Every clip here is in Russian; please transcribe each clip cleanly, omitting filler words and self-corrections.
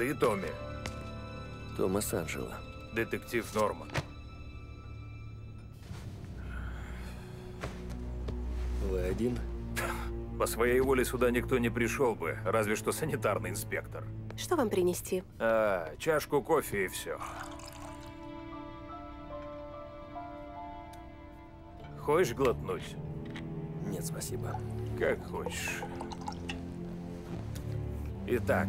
Ты, Томми? Томас Анджело. Детектив Норман. Вы один? По своей воле сюда никто не пришел бы, разве что санитарный инспектор. Что вам принести? Чашку кофе и все. Хочешь глотнуть? Нет, спасибо. Как хочешь. Итак,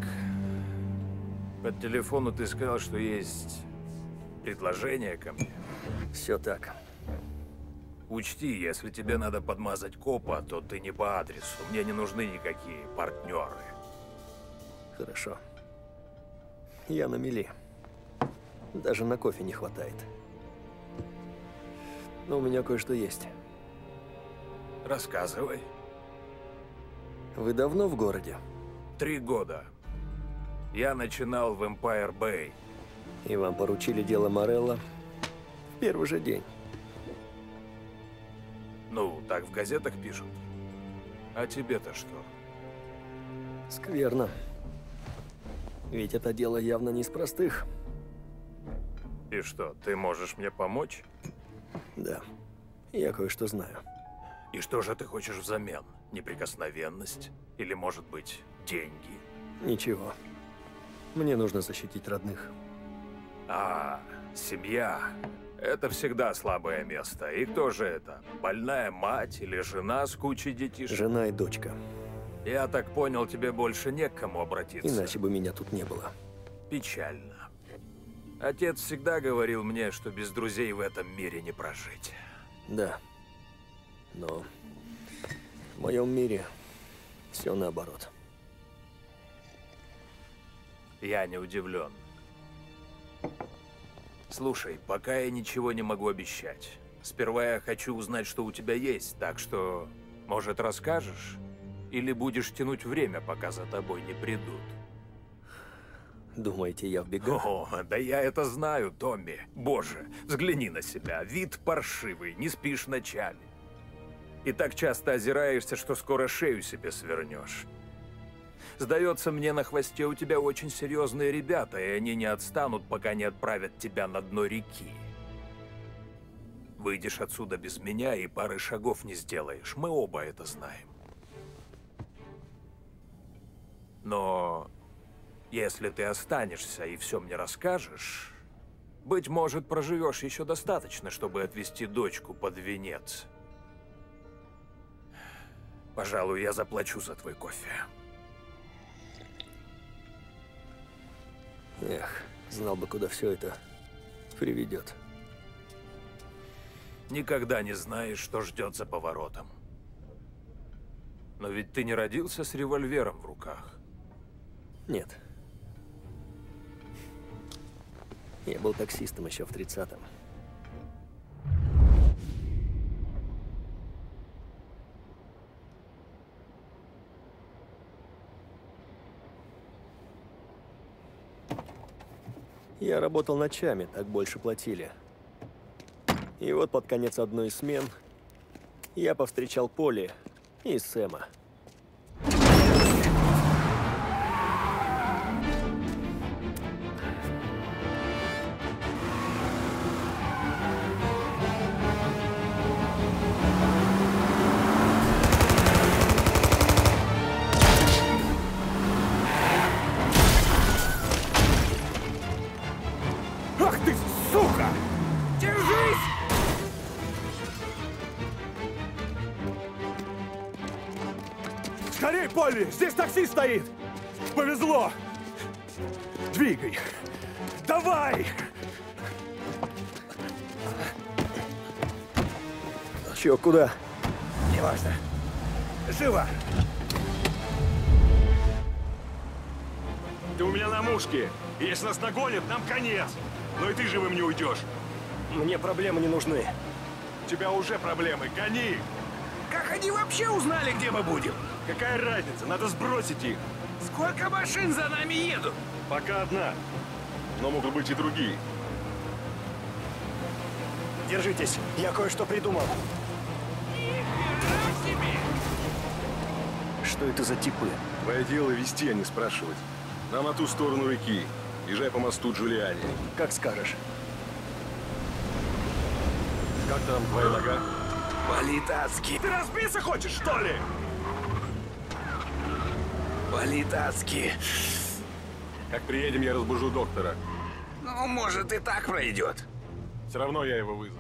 по телефону ты сказал, что есть предложение ко мне. Все так. Учти, если тебе надо подмазать копа, то ты не по адресу. Мне не нужны никакие партнеры. Хорошо. Я на мели. Даже на кофе не хватает. Но у меня кое-что есть. Рассказывай. Вы давно в городе? 3 года. Я начинал в Эмпайр-бэй. И вам поручили дело Морелло в первый же день? Ну, так в газетах пишут. А тебе-то что? Скверно. Ведь это дело явно не из простых. И что, ты можешь мне помочь? Да. Я кое-что знаю. И что же ты хочешь взамен? Неприкосновенность? Или, может быть, деньги? Ничего. Мне нужно защитить родных. Семья. Это всегда слабое место. И кто же это? Больная мать или жена с кучей детишек? Жена и дочка. Я так понял, тебе больше не к кому обратиться. Иначе бы меня тут не было. Печально. Отец всегда говорил мне, что без друзей в этом мире не прожить. Да. Но в моем мире все наоборот. Я не удивлен. Слушай, пока я ничего не могу обещать. Сперва я хочу узнать, что у тебя есть, так что, может, расскажешь? Или будешь тянуть время, пока за тобой не придут? Думаете, я в бегах? О, да я это знаю, Томми. Боже, взгляни на себя. Вид паршивый, не спишь ночами. И так часто озираешься, что скоро шею себе свернешь. Сдается мне, на хвосте у тебя очень серьезные ребята, и они не отстанут, пока не отправят тебя на дно реки. Выйдешь отсюда без меня и пары шагов не сделаешь. Мы оба это знаем. Но если ты останешься и все мне расскажешь, быть может, проживешь еще достаточно, чтобы отвезти дочку под венец. Пожалуй, я заплачу за твой кофе. Эх, знал бы, куда все это приведет. Никогда не знаешь, что ждет за поворотом. Но ведь ты не родился с револьвером в руках. Нет. Я был таксистом еще в 30-м. Я работал ночами, так больше платили. И вот под конец одной из смен я повстречал Поли и Сэма. Здесь такси стоит! Повезло! Двигай! Давай! Чё, куда? Неважно. Живо! Ты у меня на мушке! Если нас нагонят, нам конец! Но и ты живым не уйдешь! Мне проблемы не нужны. У тебя уже проблемы, гони! Как они вообще узнали, где мы будем? Какая разница? Надо сбросить их. Сколько машин за нами едут? Пока одна. Но могут быть и другие. Держитесь. Я кое-что придумал. Нихера себе! Что это за типы? Твое дело вести, а не спрашивать. На ту сторону реки. Езжай по мосту Джулиани. Как скажешь. Как там твоя нога? Болит адски. Ты разбиться хочешь, что ли? Болит адски. Как приедем, я разбужу доктора. Ну, может, и так пройдет. Все равно я его вызову.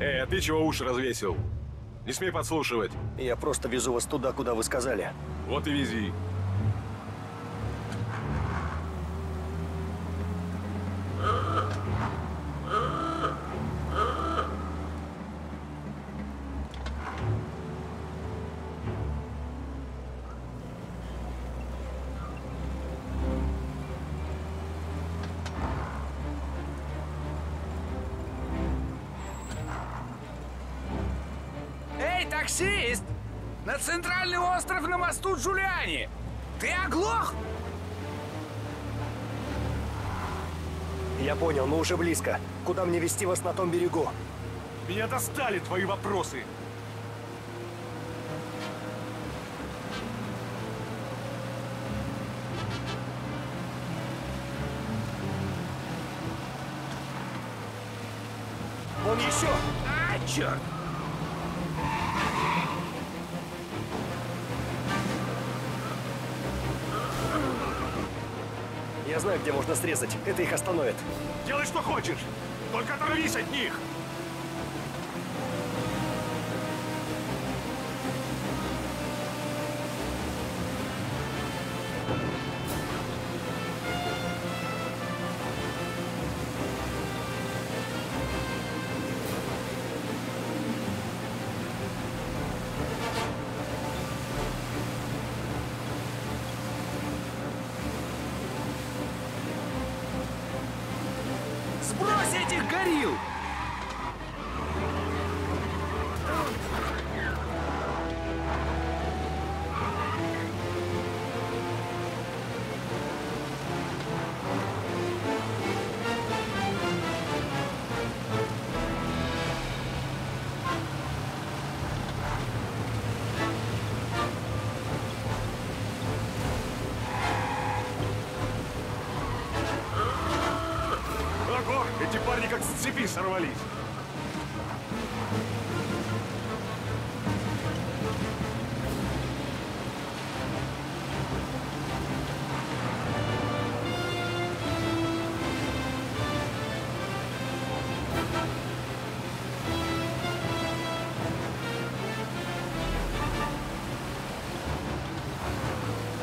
Эй, а ты чего уши развесил? Не смей подслушивать. Я просто везу вас туда, куда вы сказали. Вот и вези. Таксист! На центральный остров на мосту Джулиани! Ты оглох? Я понял, но уже близко. Куда мне везти вас на том берегу? Меня достали твои вопросы! Вон еще! А, черт! Я знаю, где можно срезать. Это их остановит. Делай, что хочешь. Только оторвись от них. Сорвались.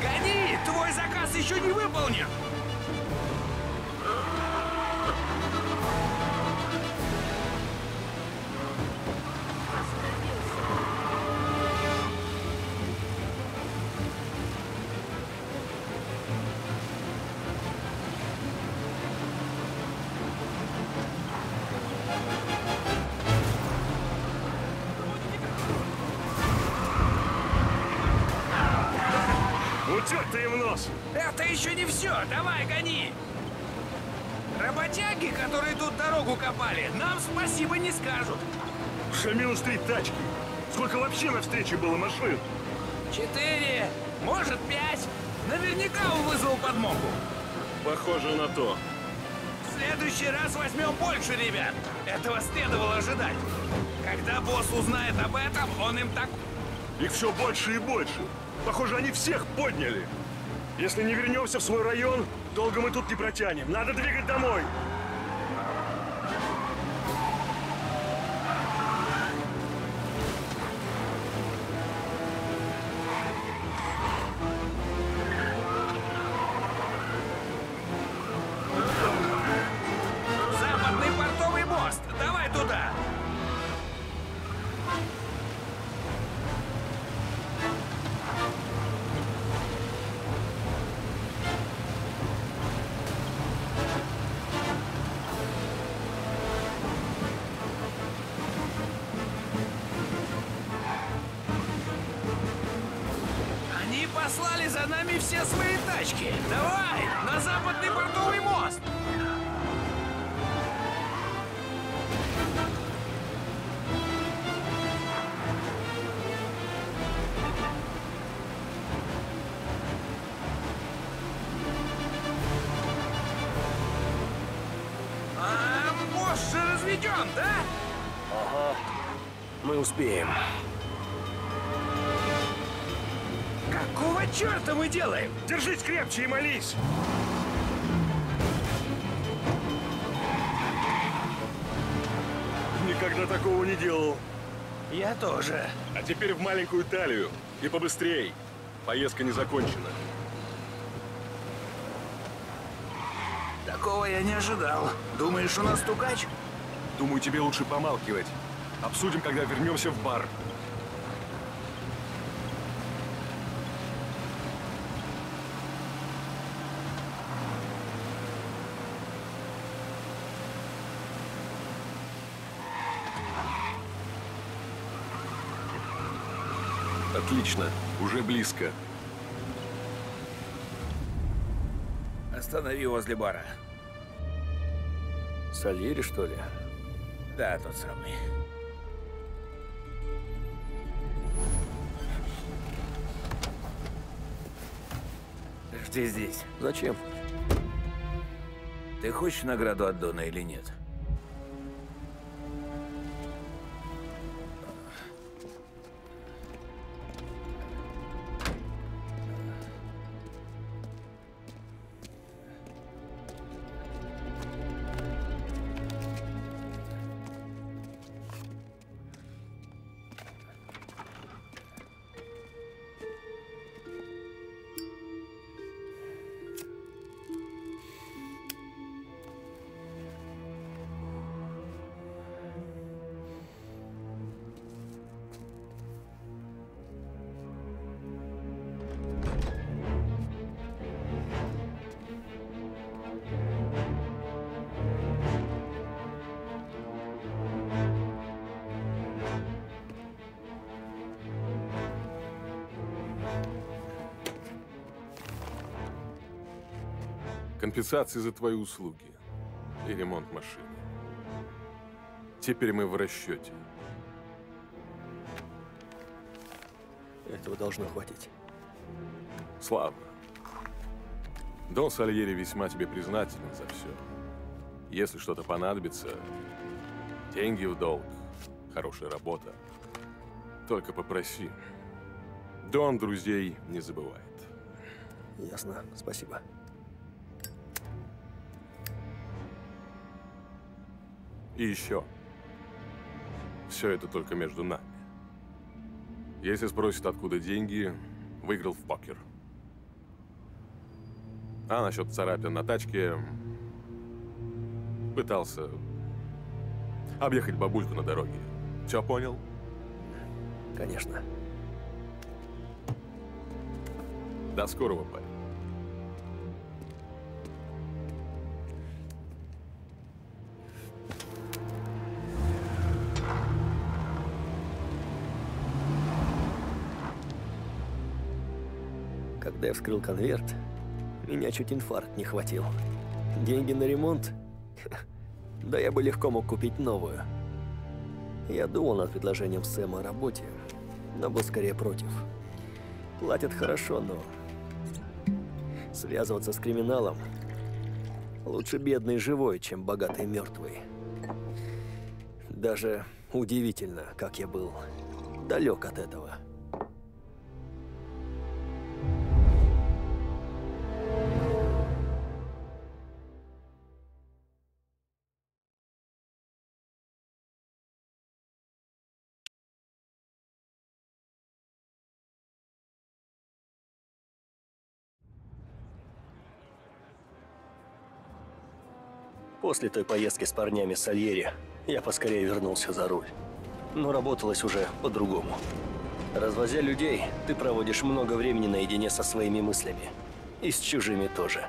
Гони! Твой заказ еще не выполнен! Это еще не все, давай гони! Работяги, которые тут дорогу копали, нам спасибо не скажут. Шамилу стоит тачки. Сколько вообще на встрече было машин? 4, может 5. Наверняка он вызвал подмогу. Похоже на то. В следующий раз возьмем больше, ребят. Этого следовало ожидать. Когда босс узнает об этом, он им так... Их все больше и больше. Похоже, они всех подняли. Если не вернемся в свой район, долго мы тут не протянем. Надо двигать домой. сами все свои тачки. Давай, на западный портовый мост. Разведем, да? Ага. Мы успеем. Какого черта мы делаем? Держись крепче и молись. Никогда такого не делал. Я тоже. А теперь в маленькую Италию. И побыстрей. Поездка не закончена. Такого я не ожидал. Думаешь, у нас стукач? Думаю, тебе лучше помалкивать. Обсудим, когда вернемся в бар. Отлично, уже близко. Останови возле бара. Сальери, что ли? Да, тот самый. Жди здесь. Зачем? Ты хочешь награду от Дона или нет? Компенсации за твои услуги и ремонт машины. Теперь мы в расчете. Этого должно хватить. Славно. Дон Сальери весьма тебе признателен за все. Если что-то понадобится, деньги в долг, хорошая работа, только попроси. Дон друзей не забывает. Ясно, спасибо. И еще. Все это только между нами. Если спросят, откуда деньги, выиграл в покер. А насчет царапин на тачке, пытался объехать бабульку на дороге. Все понял? Конечно. До скорого, парень. Когда я вскрыл конверт, меня чуть инфаркт не хватил. Деньги на ремонт? Да я бы легко мог купить новую. Я думал над предложением Сэма о работе, но был скорее против. Платят хорошо, но связываться с криминалом лучше бедный и живой, чем богатый и мертвый. Даже удивительно, как я был далек от этого. После той поездки с парнями Сальери я поскорее вернулся за руль. Но работалось уже по-другому. Развозя людей, ты проводишь много времени наедине со своими мыслями. И с чужими тоже.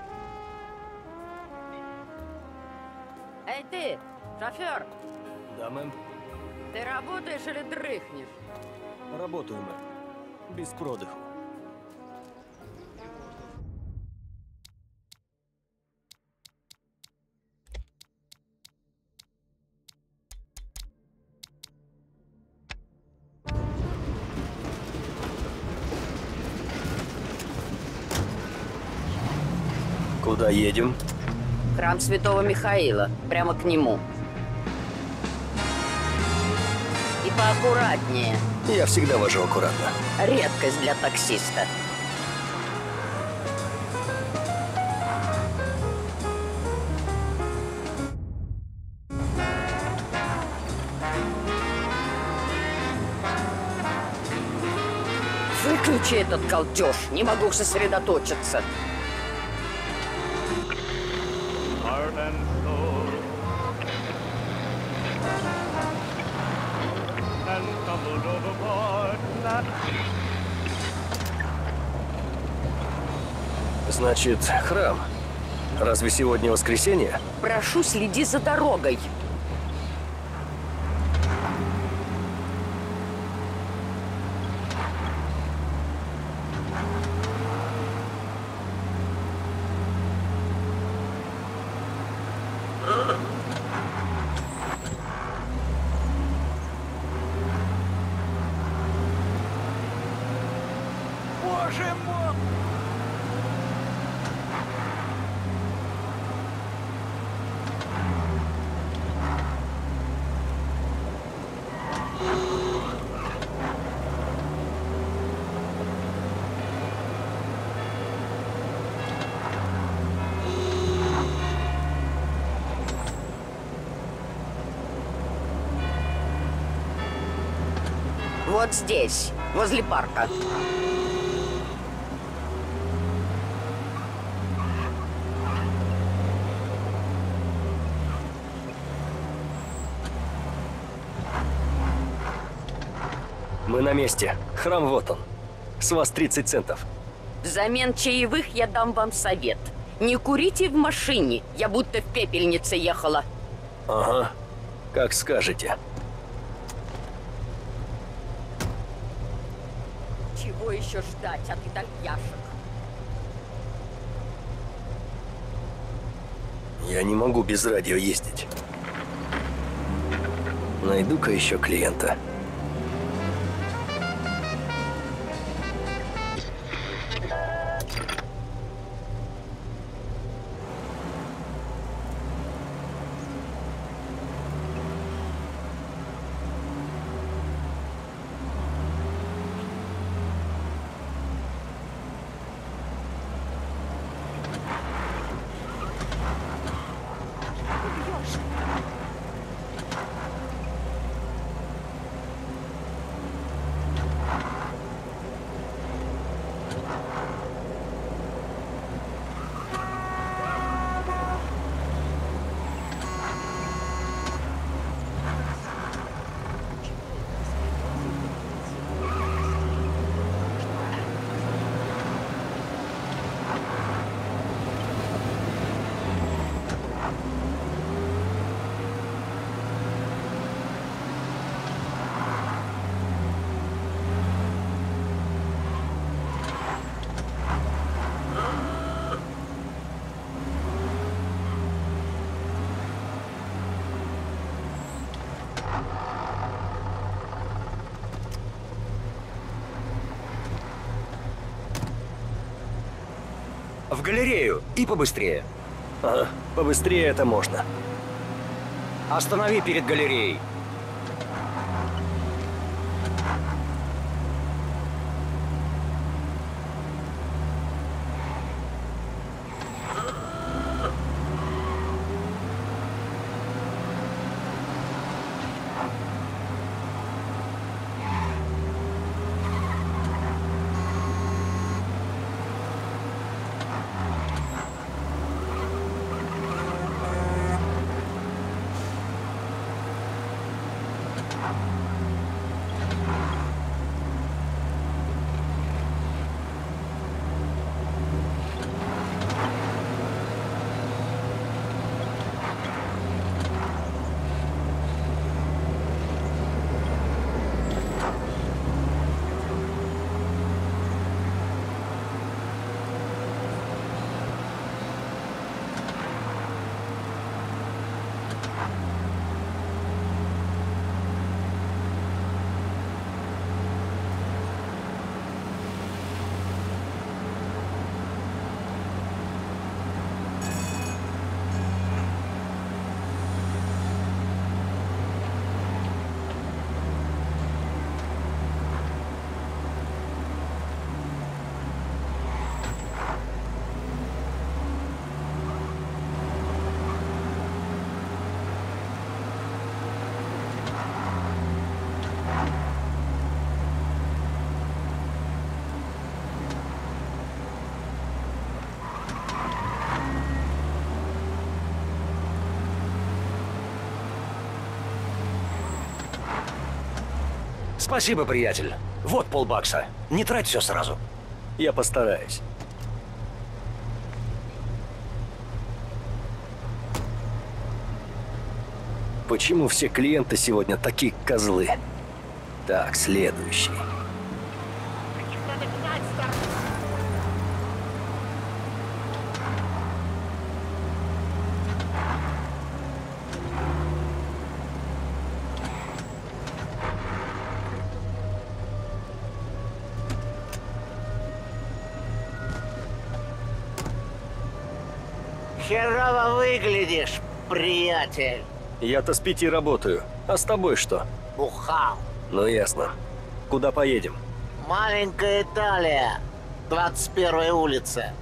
Эй ты, шофер! Да, мэм. Ты работаешь или дрыхнешь? Работаю, мэм. Без продыху. Куда едем? Храм Святого Михаила. Прямо к нему. И поаккуратнее. Я всегда вожу аккуратно. Редкость для таксиста. Выключи этот колтеж. Не могу сосредоточиться. Значит, храм. Разве сегодня воскресенье? Прошу, следи за дорогой. Вот здесь, возле парка. Мы на месте. Храм вот он. С вас 30 центов. Взамен чаевых я дам вам совет. Не курите в машине. Я будто в пепельнице ехала. Ага. Как скажете. Чего еще ждать от итальяшек? Я не могу без радио ездить. Найду-ка еще клиента. В галерею и побыстрее. Ага, побыстрее это можно. Останови перед галереей. Спасибо, приятель. Вот полбакса. Не трать все сразу. Я постараюсь. Почему все клиенты сегодня такие козлы? Так, следующий. Херово выглядишь, приятель. Я-то с 5 работаю. А с тобой что? Бухал. Ну ясно. Куда поедем? Маленькая Италия. 21-я улица.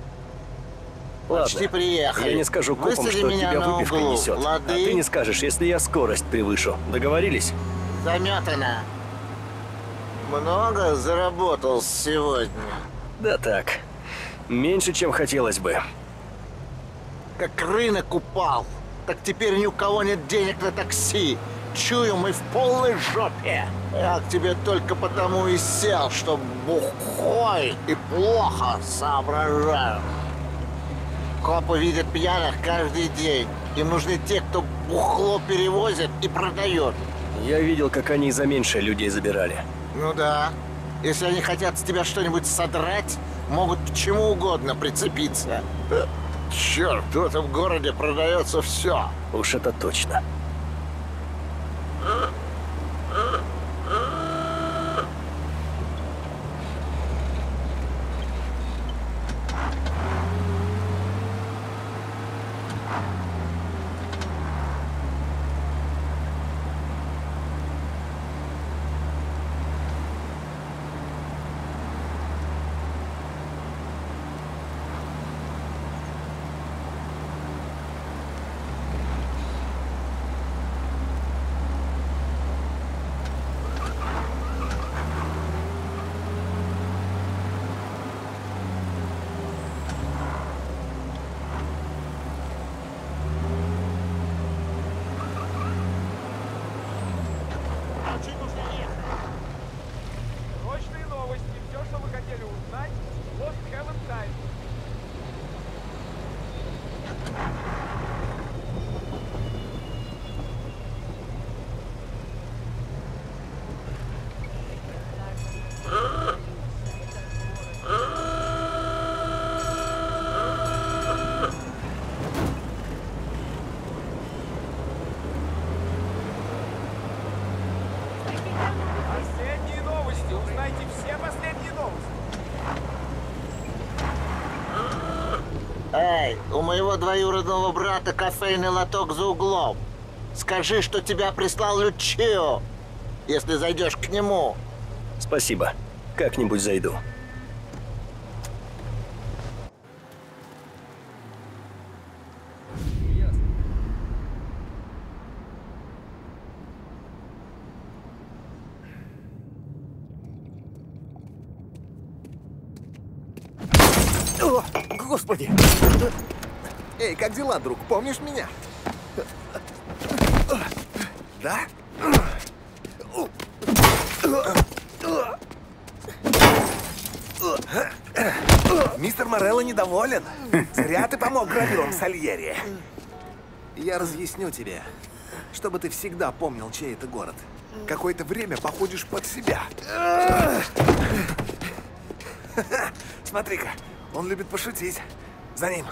Ладно. Почти приехали. Я не скажу копам, что тебя выбивка несет. Лады? А ты не скажешь, если я скорость превышу. Договорились? Заметано. Много заработал сегодня? Да так. Меньше, чем хотелось бы. Как рынок упал. Так теперь ни у кого нет денег на такси. Чую, мы в полной жопе. Я к тебе только потому и сел, что бухой и плохо соображаю. Копы видят пьяных каждый день. Им нужны те, кто бухло перевозит и продает. Я видел, как они за меньшее людей забирали. Ну да. Если они хотят с тебя что-нибудь содрать, могут к чему угодно прицепиться. Черт, в этом городе продается все. Уж это точно. У моего двоюродного брата кофейный лоток за углом. Скажи, что тебя прислал Лючио, если зайдешь к нему. Спасибо. Как-нибудь зайду. О, господи! Эй, как дела, друг? Помнишь меня? Да? Мистер Морелло недоволен. Зря ты помог грабилам Сальери. Я разъясню тебе, чтобы ты всегда помнил, чей это город. Какое-то время походишь под себя. Смотри-ка, он любит пошутить. За ним.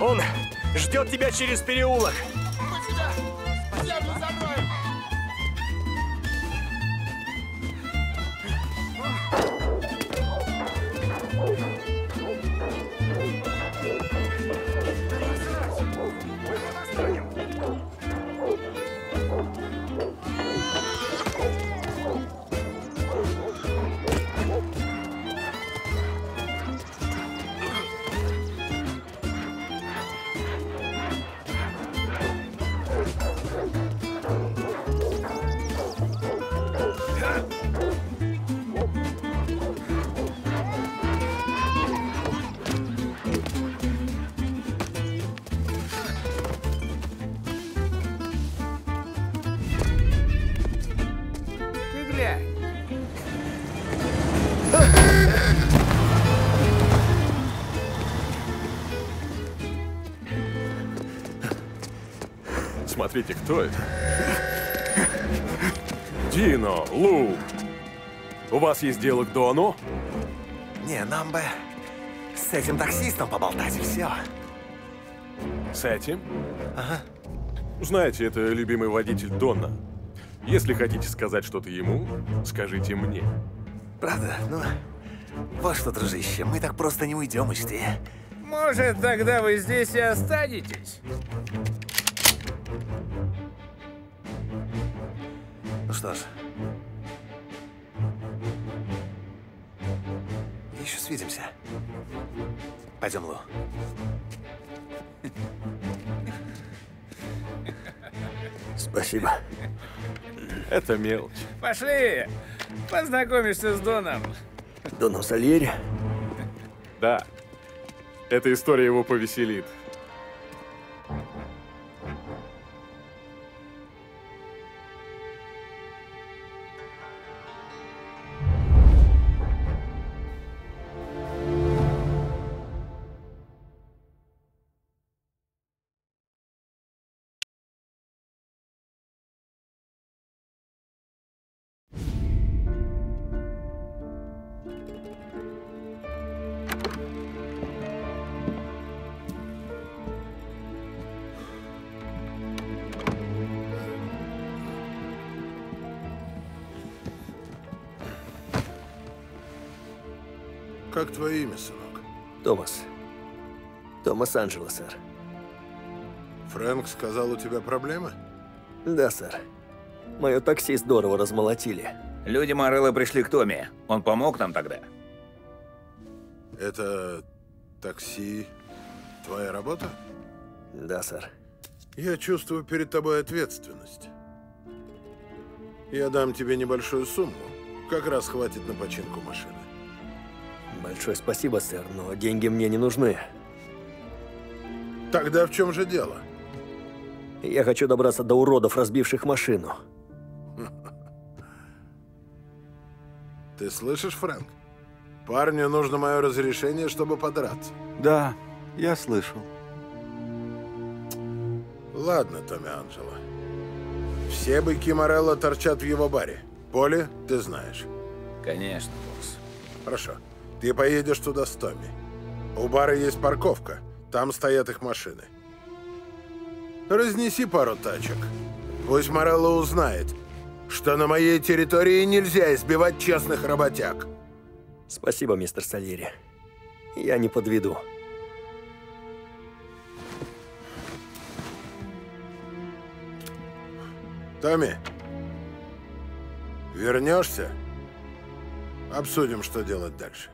Он ждет тебя через переулок. Стреляй! Смотрите, кто это? Дино, Лу, у вас есть дело к Дону? Не, нам бы с этим таксистом поболтать и все. С этим? Ага. Знаете, это любимый водитель Дона. Если хотите сказать что-то ему, скажите мне. Правда? Ну, вот что, дружище, мы так просто не уйдем ищи. Может, тогда вы здесь и останетесь? Ну что ж, еще свидимся. Пойдем, Лу. Спасибо. Это мелочь. Пошли, познакомишься с Доном. Доном Сальери? Да. Эта история его повеселит. Как твое имя, сынок? Томас. Томас Анджело, сэр. Фрэнк сказал, у тебя проблемы? Да, сэр. Мое такси здорово размолотили. Люди Морелло пришли к Томе. Он помог нам тогда. Это такси твоя работа? Да, сэр. Я чувствую перед тобой ответственность. Я дам тебе небольшую сумму. Как раз хватит на починку машины. Большое спасибо, сэр, но деньги мне не нужны. Тогда в чем же дело? Я хочу добраться до уродов, разбивших машину. Ты слышишь, Фрэнк? Парню нужно мое разрешение, чтобы подраться. Да, я слышал. Ладно, Томми Анджело. Все быки Морелло торчат в его баре. Поли, ты знаешь. Конечно, босс. Хорошо. Ты поедешь туда с Томми. У бара есть парковка. Там стоят их машины. Разнеси пару тачек. Пусть Морелло узнает, что на моей территории нельзя избивать честных работяг. Спасибо, мистер Сальери. Я не подведу. Томми, вернешься? Обсудим, что делать дальше.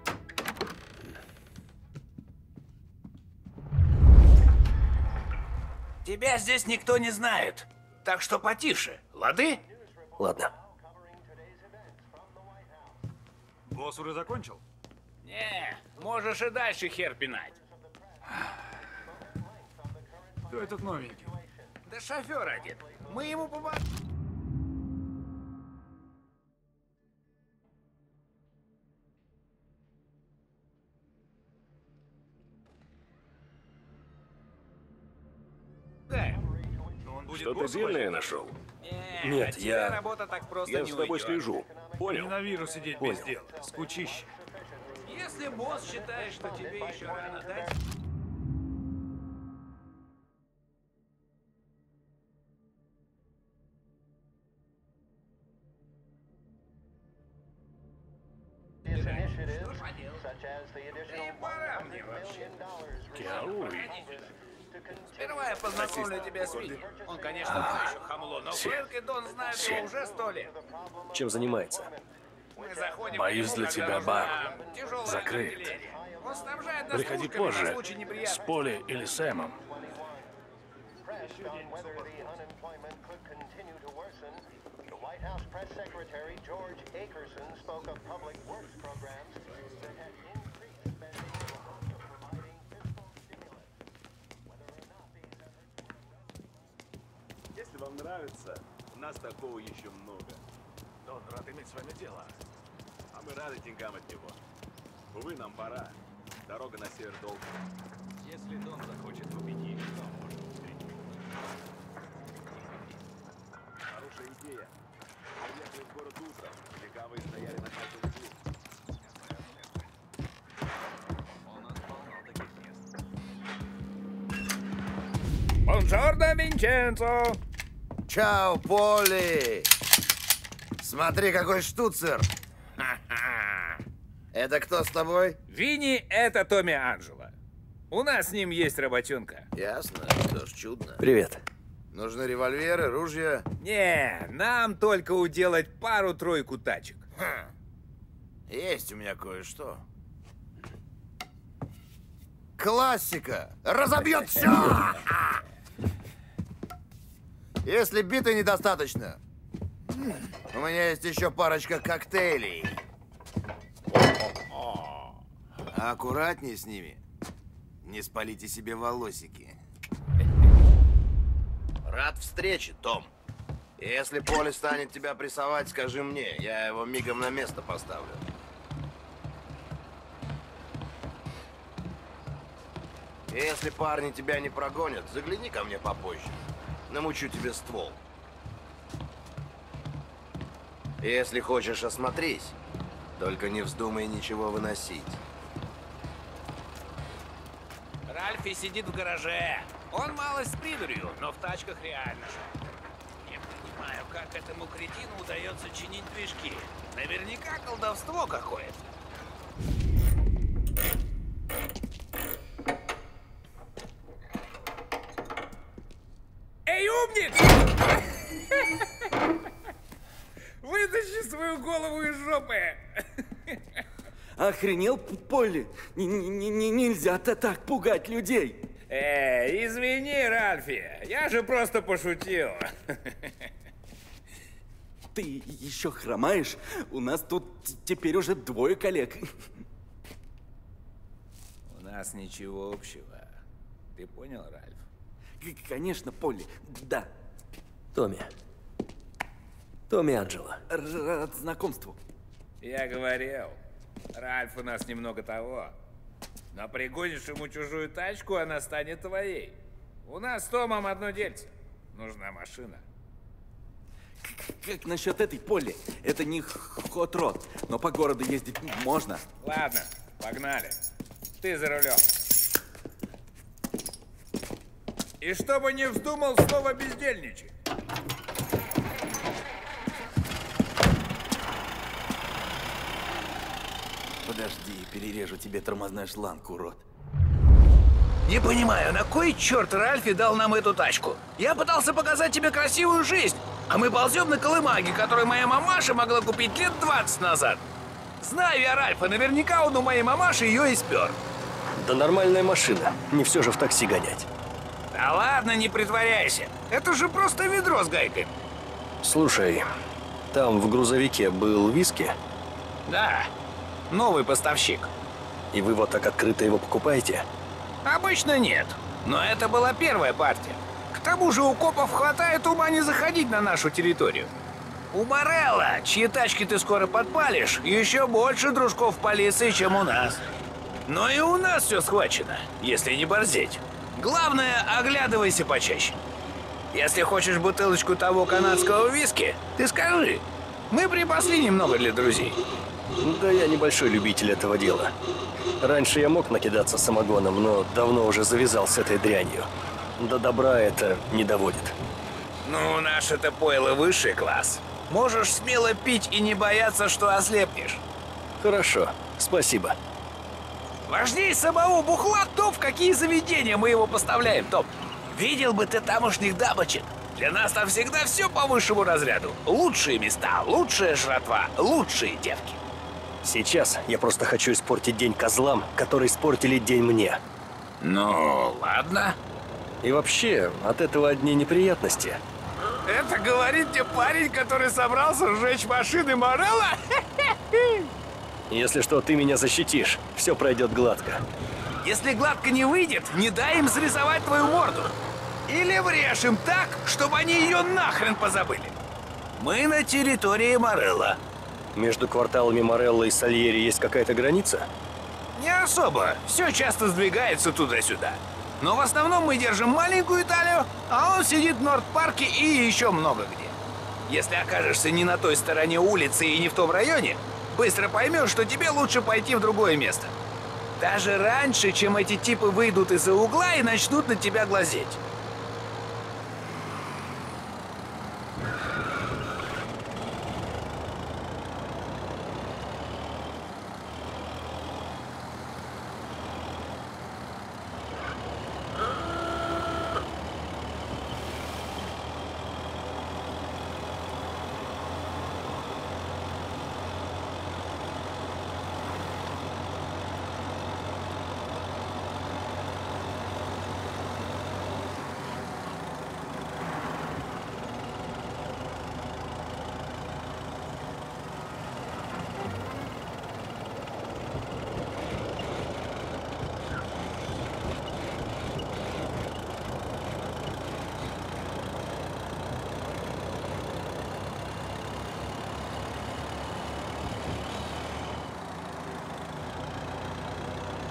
Тебя здесь никто не знает, так что потише, лады? Ладно. Босс уже закончил? Не, можешь и дальше хер пинать. Кто этот новенький? Да шофер один. Мы ему помогаем. Что-то сильное нашел? Нет, я с тобой слежу. Понял? Ненавижу сидеть без дела. Скучище. Если босс считает, что тебе еще рано дать... Что ж поделать? Да и пора мне вообще. Сперва я познакомлю тебя с Винни. Он, конечно, еще хамло, но Фрэнк и Дон знают его уже 100 лет. Чем занимается? Боюсь, для тебя бар закрыт. Приходи позже с Поли или Сэмом. Если вам нравится, у нас такого еще много. Дон, рад иметь с вами дело. А мы рады деньгам от него. Увы, нам пора. Дорога на север долго. Если Дон захочет убить ее, то можно встретить. Хорошая идея. Мы ехали в город Уса, где гавы стояли на каждом углу. Бонжорно, Винченцо! Чао, Поли! Смотри, какой штуцер! Это кто с тобой? Винни, это Томми Анджело. У нас с ним есть работенка. Ясно, что ж, чудно. Привет. Нужны револьверы, ружья? Не, нам только уделать пару-тройку тачек. Есть у меня кое-что. Классика! Разобьет все! Если биты недостаточно, у меня есть еще парочка коктейлей. Аккуратнее с ними. Не спалите себе волосики. Рад встрече, Том. Если Поли станет тебя прессовать, скажи мне. Я его мигом на место поставлю. Если парни тебя не прогонят, загляни ко мне попозже. Намучу тебе ствол. Если хочешь, осмотрись. Только не вздумай ничего выносить. Ральфи сидит в гараже. Он малость с придурью, но в тачках реально же. Не понимаю, как этому кретину удается чинить движки. Наверняка колдовство какое-то. Эй, умник! Вытащи свою голову из жопы! Охренел, Поли? Нельзя-то так пугать людей! Эй, извини, Ральфи, я же просто пошутил. Ты еще хромаешь? У нас тут теперь уже двое коллег. У нас ничего общего. Ты понял, Ральф? Конечно, Поли, да. Томми Анджело. Рад знакомству. Я говорил, Ральф у нас немного того. Но пригонишь ему чужую тачку, она станет твоей. У нас с Томом одно дельце. Нужна машина. Как насчет этой, Поли? Это не хот-род, но по городу ездить можно. Ладно, погнали. Ты за рулем. И чтобы не вздумал снова бездельничать. Подожди, перережу тебе тормозной шланг, урод. Не понимаю, на кой черт Ральфи дал нам эту тачку? Я пытался показать тебе красивую жизнь, а мы ползем на колымаге, которую моя мамаша могла купить лет 20 назад. Знаю я Ральфа, наверняка он у моей мамаши ее испер. Да нормальная машина, не все же в такси гонять. Да ладно, не притворяйся. Это же просто ведро с гайкой. Слушай, там в грузовике был виски? Да, новый поставщик. И вы вот так открыто его покупаете? Обычно нет, но это была первая партия. К тому же у копов хватает ума не заходить на нашу территорию. У Морелло, чьи тачки ты скоро подпалишь, еще больше дружков полиции, чем у нас. Но и у нас все схвачено, если не борзеть. Главное, оглядывайся почаще. Если хочешь бутылочку того канадского виски, ты скажи. Мы припасли немного для друзей. Да я небольшой любитель этого дела. Раньше я мог накидаться самогоном, но давно уже завязал с этой дрянью. До добра это не доводит. Ну, наше-то пойло высший класс. Можешь смело пить и не бояться, что ослепнешь. Хорошо, спасибо. Важнее самого бухла то, в какие заведения мы его поставляем, Том. Видел бы ты тамошних дамочек. Для нас там всегда все по высшему разряду. Лучшие места, лучшая жратва, лучшие девки. Сейчас я просто хочу испортить день козлам, которые испортили день мне. Ну, ладно. И вообще, от этого одни неприятности. Это говорит тебе парень, который собрался сжечь машины Морелло? Если что, ты меня защитишь. Все пройдет гладко. Если гладко не выйдет, не дай им срисовать твою морду. Или врежь им так, чтобы они ее нахрен позабыли. Мы на территории Морелло. Между кварталами Морелло и Сальери есть какая-то граница? Не особо. Все часто сдвигается туда-сюда. Но в основном мы держим Маленькую Италию, а он сидит в Норт-Парке и еще много где. Если окажешься не на той стороне улицы и не в том районе, быстро поймешь, что тебе лучше пойти в другое место. Даже раньше, чем эти типы выйдут из-за угла и начнут на тебя глазеть.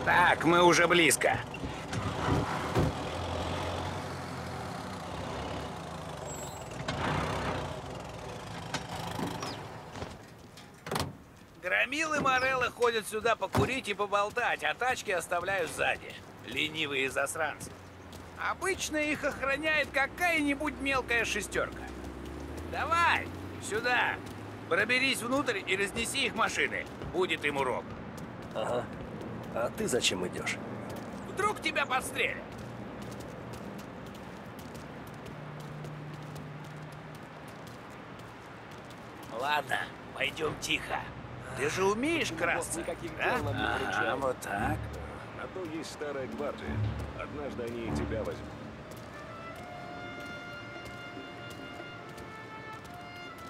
Так, мы уже близко. Громилы Морелло ходят сюда покурить и поболтать, а тачки оставляют сзади. Ленивые засранцы. Обычно их охраняет какая-нибудь мелкая шестерка. Давай, сюда. Проберись внутрь и разнеси их машины. Будет им урок. Ага. А ты зачем идешь? Вдруг тебя подстрелят. Ладно, пойдем тихо. Ты же умеешь красться, да? Ага, вот так. А то есть старая гвардия. Однажды они и тебя возьмут.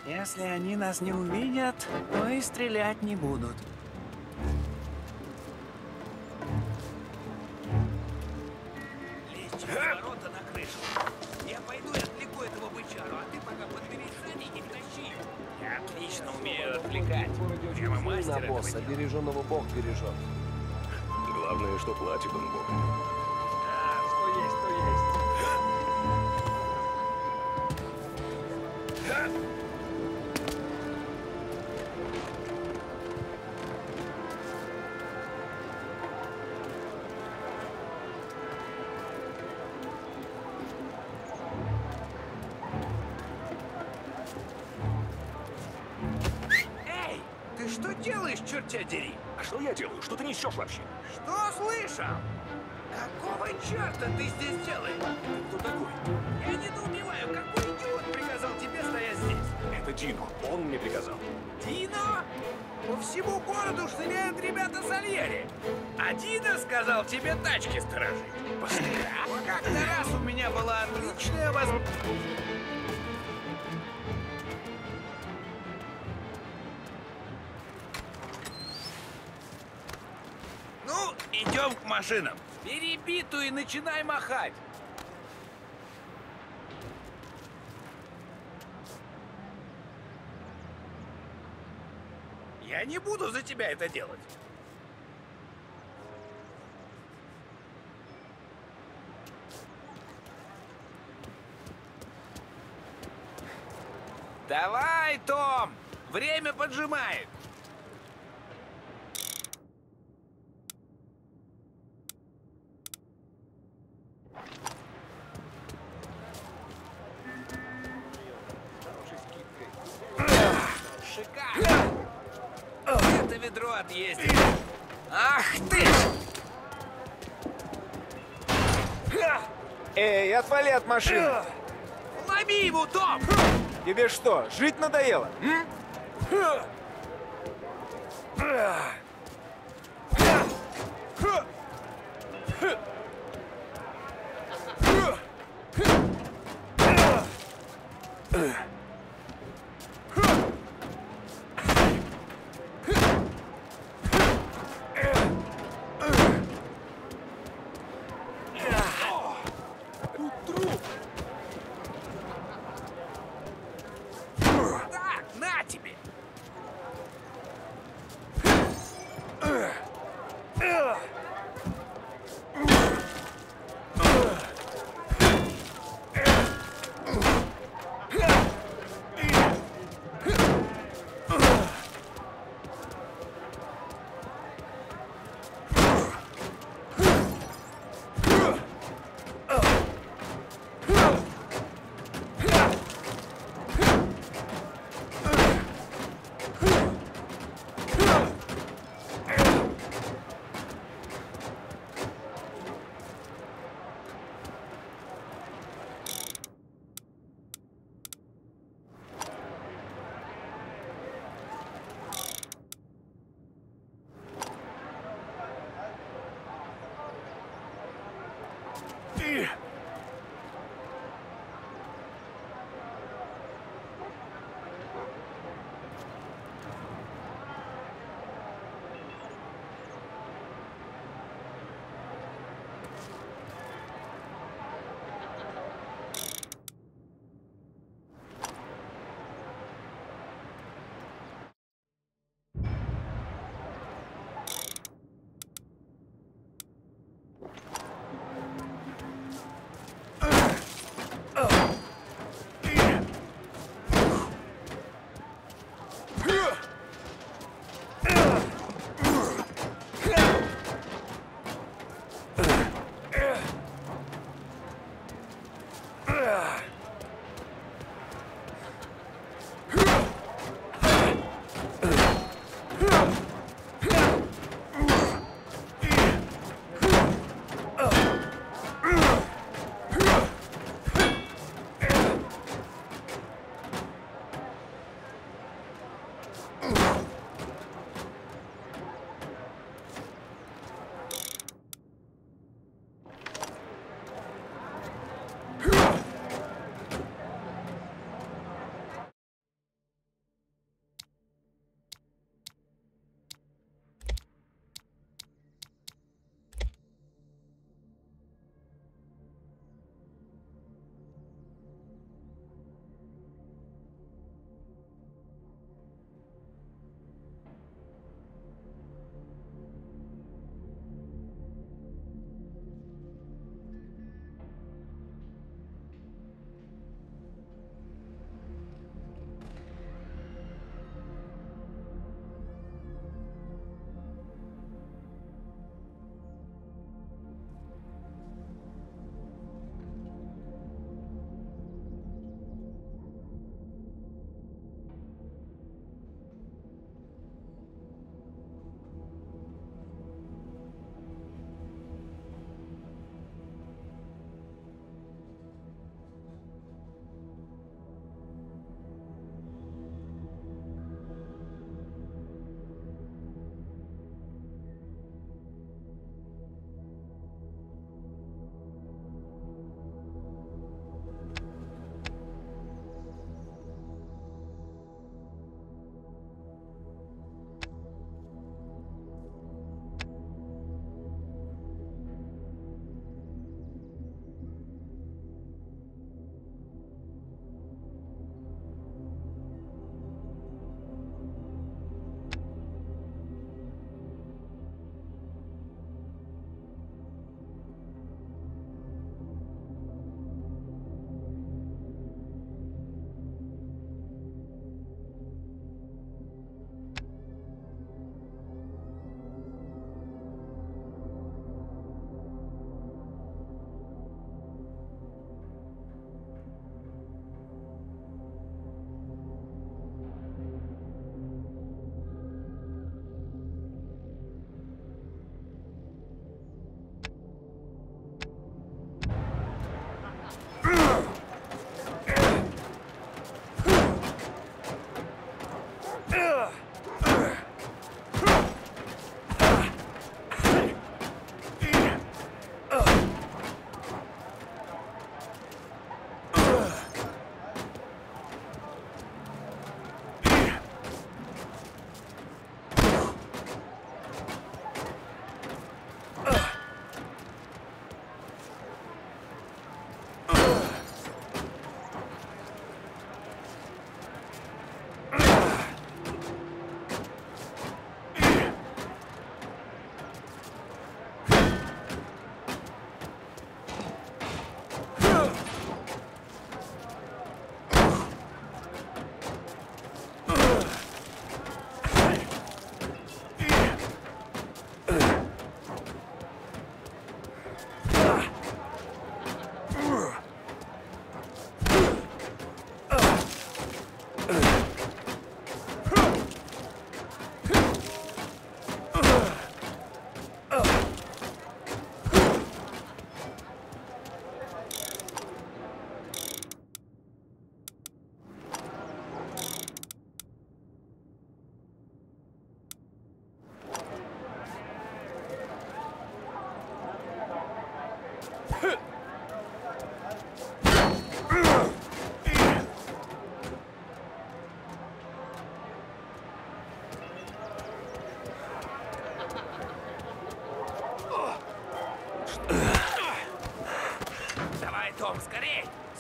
Если они нас не увидят, то и стрелять не будут. Босса, береженного Бог бережет. Главное, что платит он Бог. Да, что есть, то есть. А что я делаю? Что ты несешь вообще? Что слышал? Какого черта ты здесь делаешь? Ты кто такой? Я недоумеваю, какой идиот приказал тебе стоять здесь? Это Дино. Он мне приказал. Дино? По всему городу шныряют ребята Сальери. А Дино сказал тебе тачки сторожить. Как-то раз у меня была отличная возможность. Идем к машинам. Бери биту и начинай махать. Я не буду за тебя это делать. Давай, Том! Время поджимает. Ездить. Ах ты! Эй, отвали от машины! Ломи его, Том! Тебе что, жить надоело?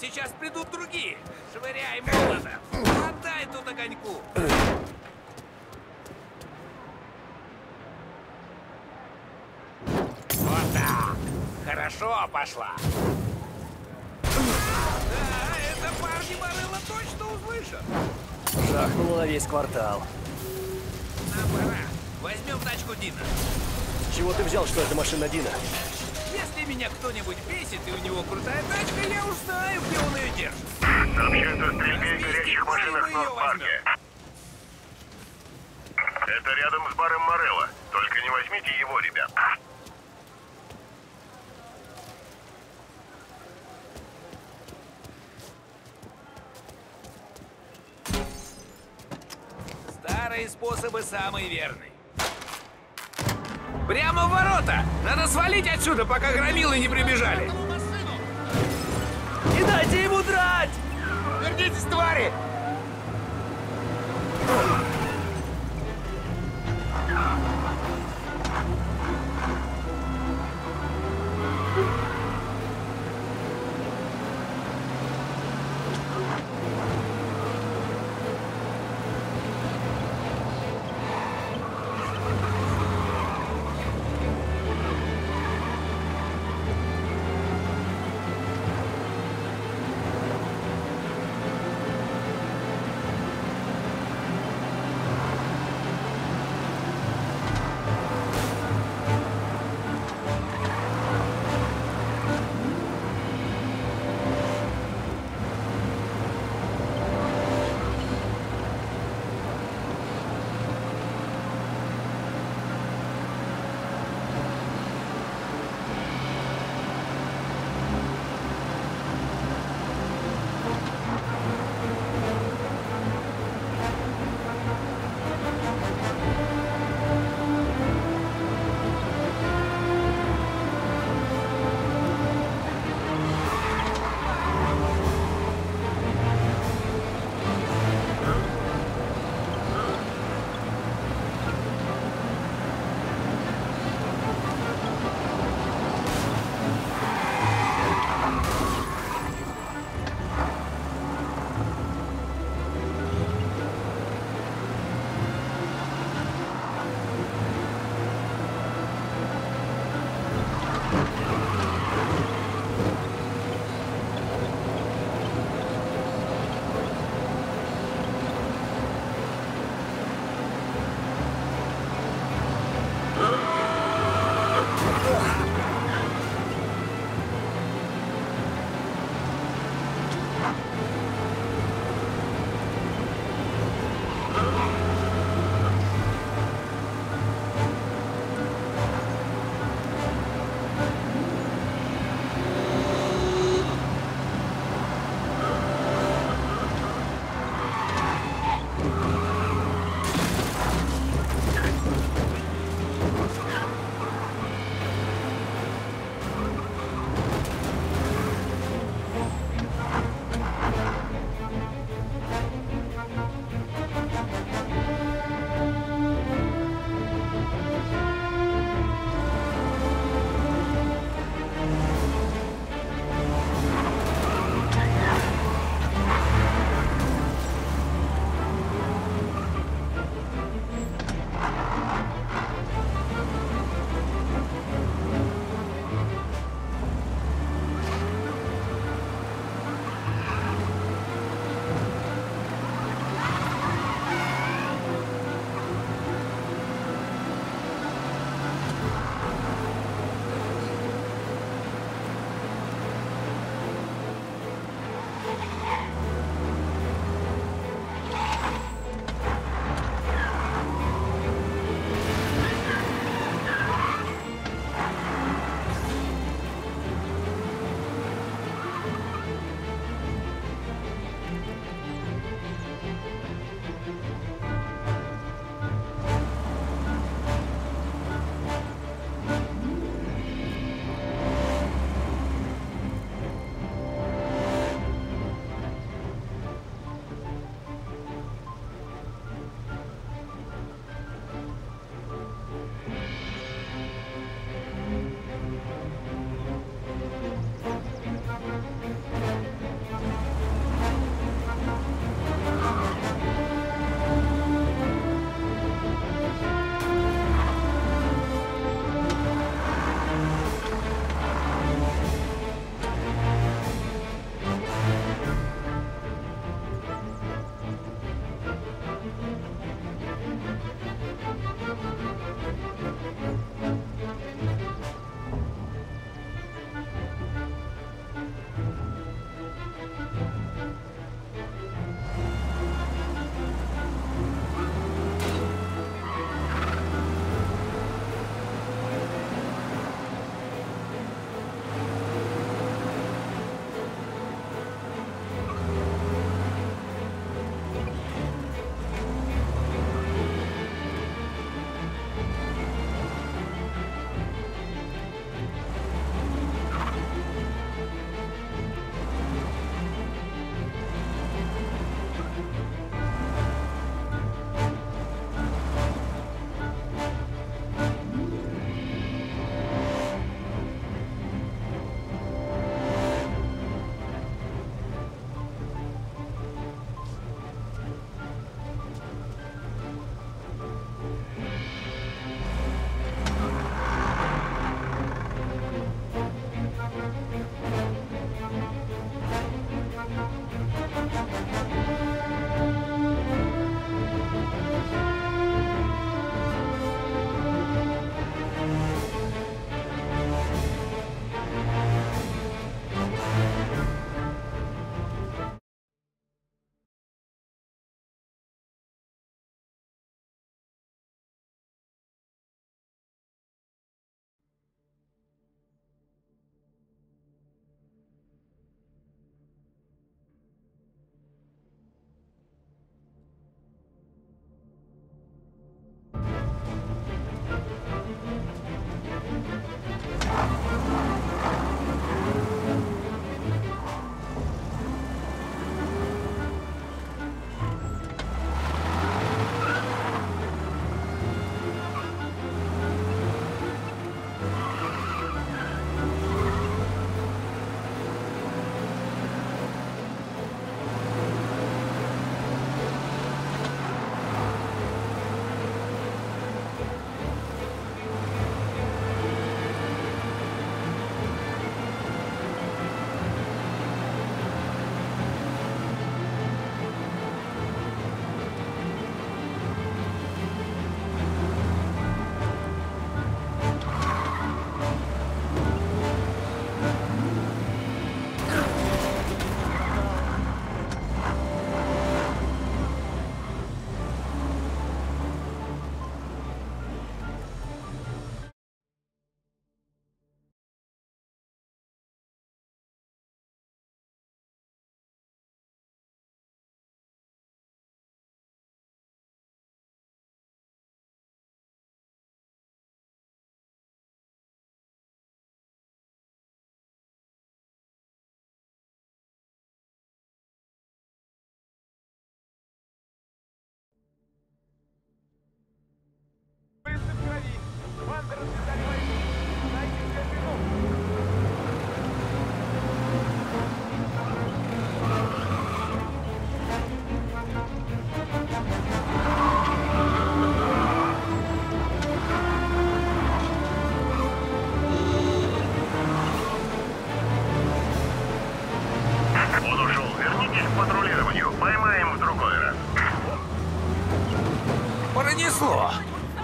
Сейчас придут другие. Швыряй молота. Отдай тут огоньку. Вот так. Хорошо пошла. Да, это парни Морелло точно услышат. Жахнуло на весь квартал. Нам пора. Возьмем тачку Дина. С чего ты взял, что это машина Дина? Если меня кто-нибудь бесит, и у него крутая тачка, я уж знаю, где он ее держит. Сообщают о стрельбе и горящих машинах в Норт-Парке. Это рядом с баром Морелло. Только не возьмите его, ребят. Старые способы самые верные. Прямо в ворота! Надо свалить отсюда, пока громилы не прибежали! Не дайте ему драть! Вернитесь, твари!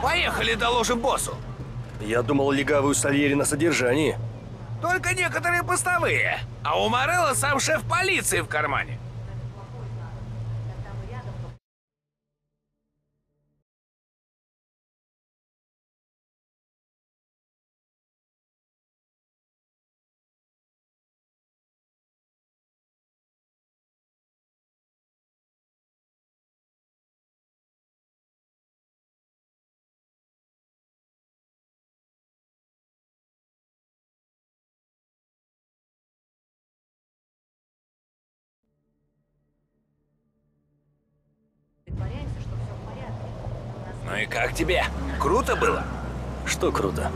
Поехали, доложим боссу. Я думал, легавую Сальери на содержании. Только некоторые постовые. А у Морелло сам шеф полиции в кармане. Ну и как тебе? Круто было? Что круто?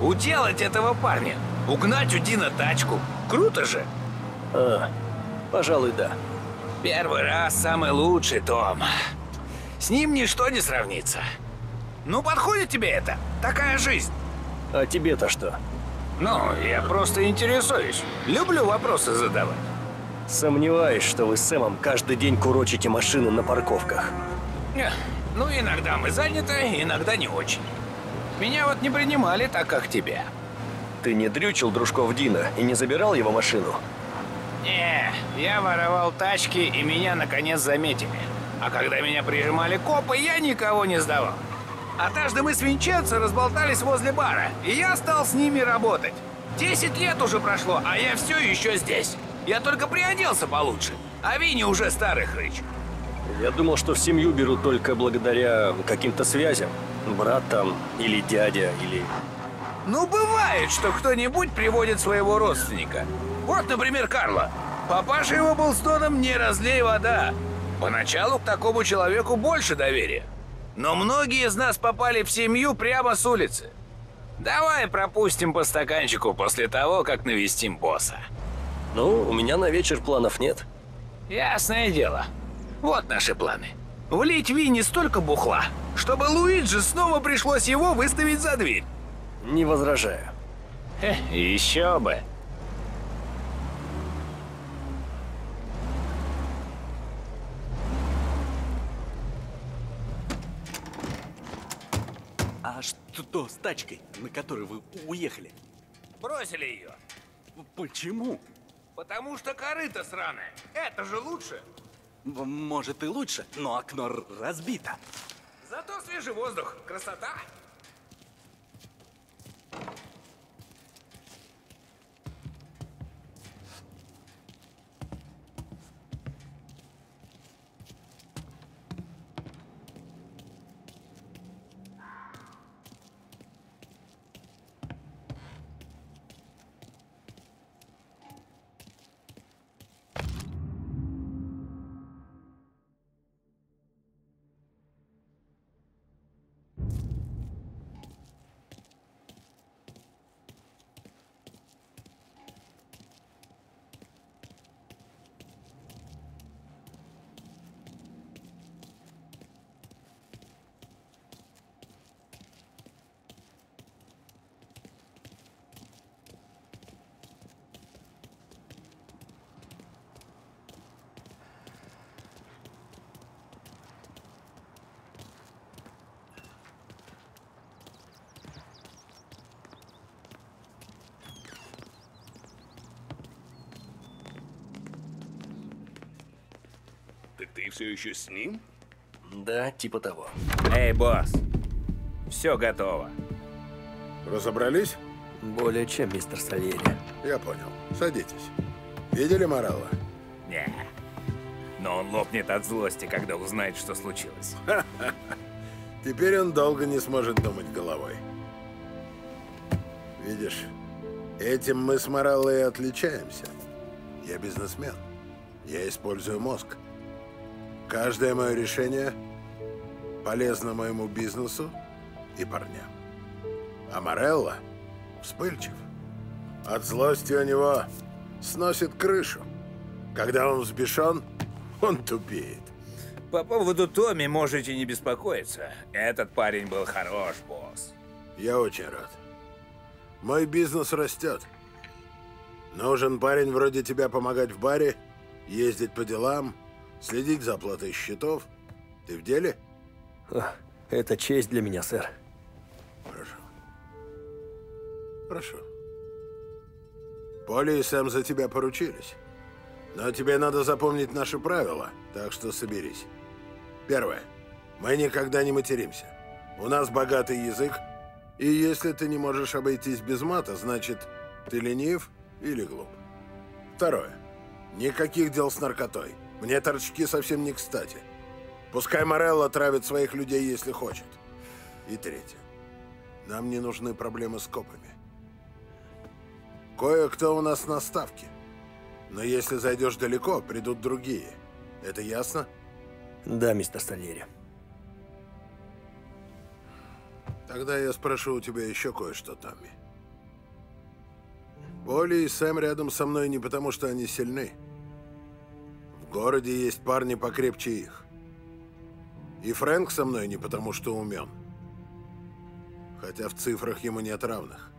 Уделать этого парня. Угнать у Дина тачку. Круто же? Пожалуй, да. Первый раз самый лучший, Том. С ним ничто не сравнится. Ну, подходит тебе это? Такая жизнь. А тебе-то что? Ну, я просто интересуюсь. Люблю вопросы задавать. Сомневаюсь, что вы с Сэмом каждый день курочите машину на парковках. Ну, иногда мы заняты, иногда не очень. Меня вот не принимали так, как тебя. Ты не дрючил дружков Дина и не забирал его машину? Не, я воровал тачки, и меня наконец заметили. А когда меня прижимали копы, я никого не сдавал. Однажды мы с Винченцо разболтались возле бара, и я стал с ними работать. 10 лет уже прошло, а я все еще здесь. Я только приоделся получше, а Винни уже старый хрыч. Я думал, что в семью берут только благодаря каким-то связям. Брат там, или дядя, или... Ну, бывает, что кто-нибудь приводит своего родственника. Вот, например, Карло. Папаша его был с Доном «не разлей вода». Поначалу к такому человеку больше доверия. Но многие из нас попали в семью прямо с улицы. Давай пропустим по стаканчику после того, как навестим босса. Ну, у меня на вечер планов нет. Ясное дело. Вот наши планы. Влить Винни столько бухла, чтобы Луиджи снова пришлось его выставить за дверь. Не возражаю. Еще бы. А что с тачкой, на которой вы уехали? Бросили ее. Почему? Потому что корыто сраное. Это же лучше. Может и лучше, но окно разбито. Зато свежий воздух. Красота. Так ты все еще с ним? Да, типа того. Эй, босс, все готово. Разобрались? Более чем, мистер Сальери. Я понял. Садитесь. Видели Морелло? Не. Но он лопнет от злости, когда узнает, что случилось. Теперь он долго не сможет думать головой. Видишь, этим мы с Морелло и отличаемся. Я бизнесмен. Я использую мозг. Каждое мое решение полезно моему бизнесу и парням. А Морелло вспыльчив. От злости у него сносит крышу. Когда он взбешен, он тупеет. По поводу Томми можете не беспокоиться. Этот парень был хорош, босс. Я очень рад. Мой бизнес растет. Нужен парень вроде тебя помогать в баре, ездить по делам, следить за оплатой счетов. Ты в деле? Это честь для меня, сэр. Хорошо. Хорошо. Поли и Сэм за тебя поручились. Но тебе надо запомнить наши правила, так что соберись. Первое. Мы никогда не материмся. У нас богатый язык, и если ты не можешь обойтись без мата, значит, ты ленив или глуп. Второе. Никаких дел с наркотой. Мне торчки совсем не кстати. Пускай Морелло травит своих людей, если хочет. И третье. Нам не нужны проблемы с копами. Кое-кто у нас на ставке. Но если зайдешь далеко, придут другие. Это ясно? Да, мистер Сальери. Тогда я спрошу у тебя еще кое-что, Томми. Поли и Сэм рядом со мной не потому, что они сильны. В городе есть парни покрепче их. И Фрэнк со мной не потому, что умен. Хотя в цифрах ему нет равных.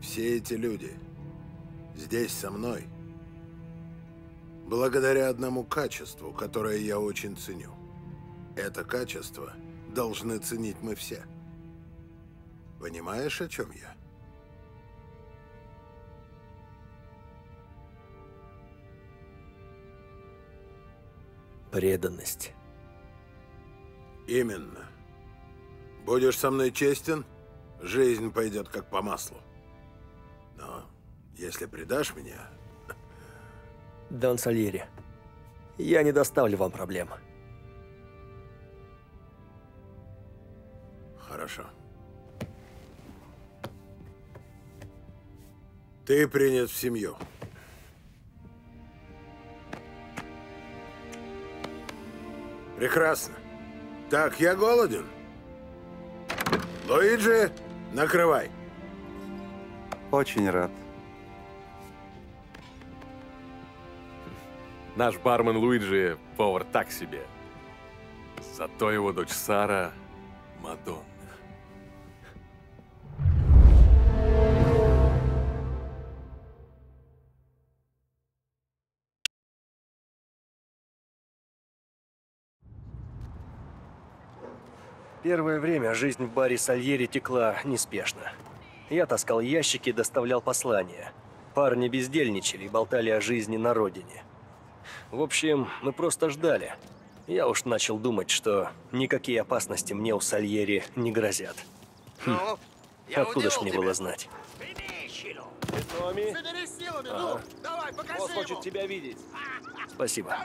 Все эти люди здесь со мной благодаря одному качеству, которое я очень ценю. Это качество должны ценить мы все. Понимаешь, о чем я? Преданность. Именно. Будешь со мной честен, жизнь пойдет как по маслу. Но если предашь меня... Дон Сальери, я не доставлю вам проблем. Хорошо. Ты принят в семью. Прекрасно. Так, я голоден. Луиджи, накрывай. Очень рад. Наш бармен Луиджи – повар так себе. Зато его дочь Сара – Мадонна. Первое время жизнь в баре Сальери текла неспешно. Я таскал ящики и доставлял послания. Парни бездельничали и болтали о жизни на родине. В общем, мы просто ждали. Я уж начал думать, что никакие опасности мне у Сальери не грозят. Хм. Откуда ж мне было знать? Собери силами, давай, покажи ему. Хочет тебя видеть. Спасибо.